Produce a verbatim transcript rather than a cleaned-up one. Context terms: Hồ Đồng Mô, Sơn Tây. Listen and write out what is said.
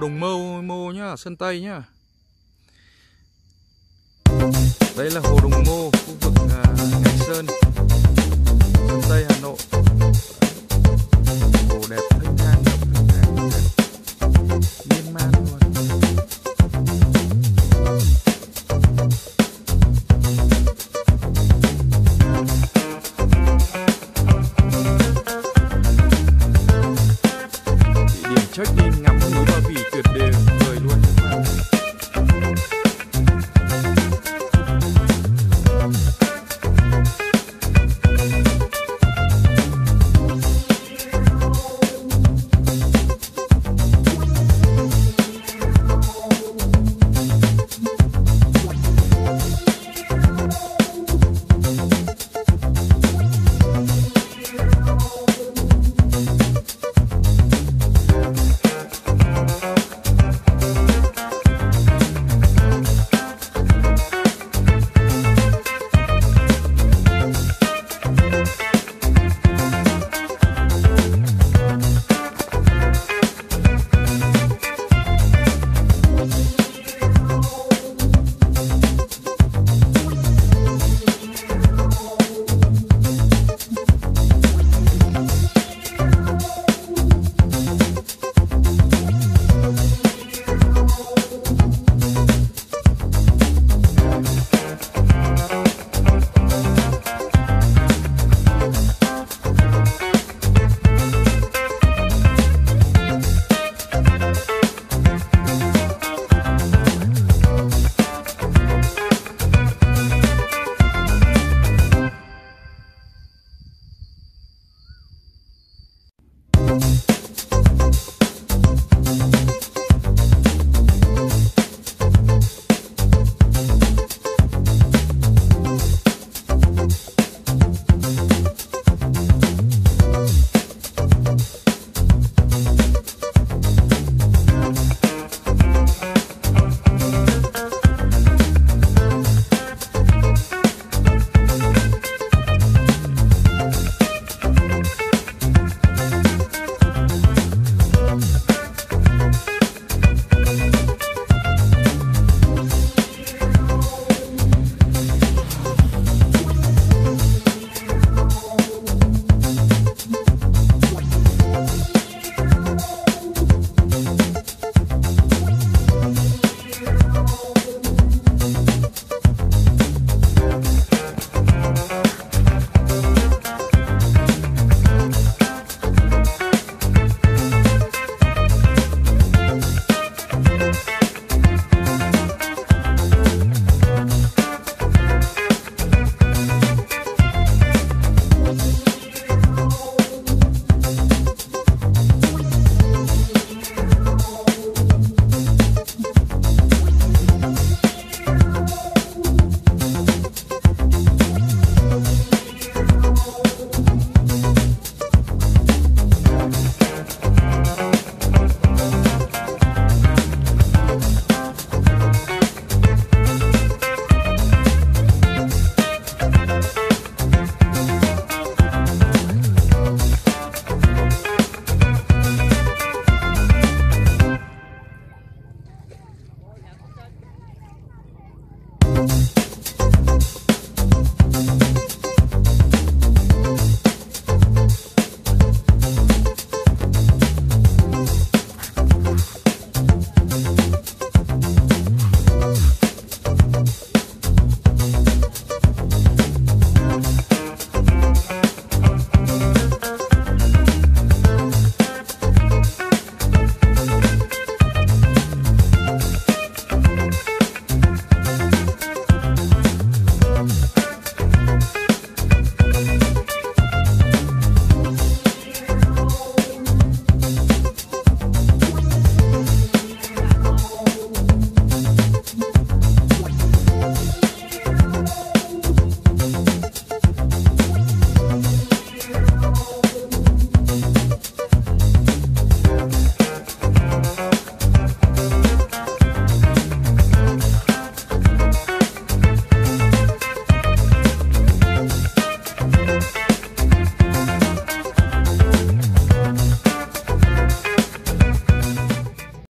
Đồng Mô, Mô nhá, Sơn Tây nhá. Đây là Hồ Đồng Mô, khu vực Ngạch Sơn, Sơn Tây, Hà Nội. Hồ đẹp, thanh thang, rộng rãi, miên man luôn. Địa điểm check-in ngắm núi Ba Vì tuyệt đẹp vời luôn các bạn.